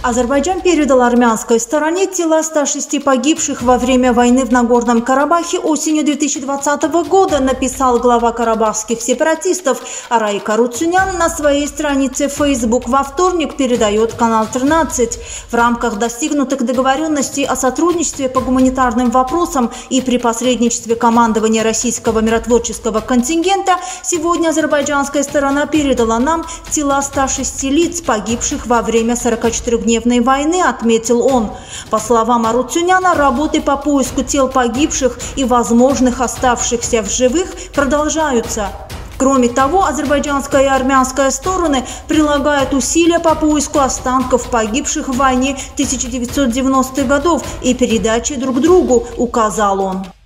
Азербайджан передал армянской стороне тела 106 погибших во время войны в Нагорном Карабахе осенью 2020 года, написал глава карабахских сепаратистов Арайика Арутюнян на своей странице Facebook во вторник, передает канал 13. В рамках достигнутых договоренностей о сотрудничестве по гуманитарным вопросам и при посредничестве командования российского миротворческого контингента сегодня азербайджанская сторона передала нам тела 106 лиц, погибших во время 44-дневной войны, отметил он. По словам Арутюняна, работы по поиску тел погибших и возможных оставшихся в живых продолжаются. Кроме того, азербайджанская и армянская стороны прилагают усилия по поиску останков погибших в войне 1990-х годов и передаче друг другу, указал он.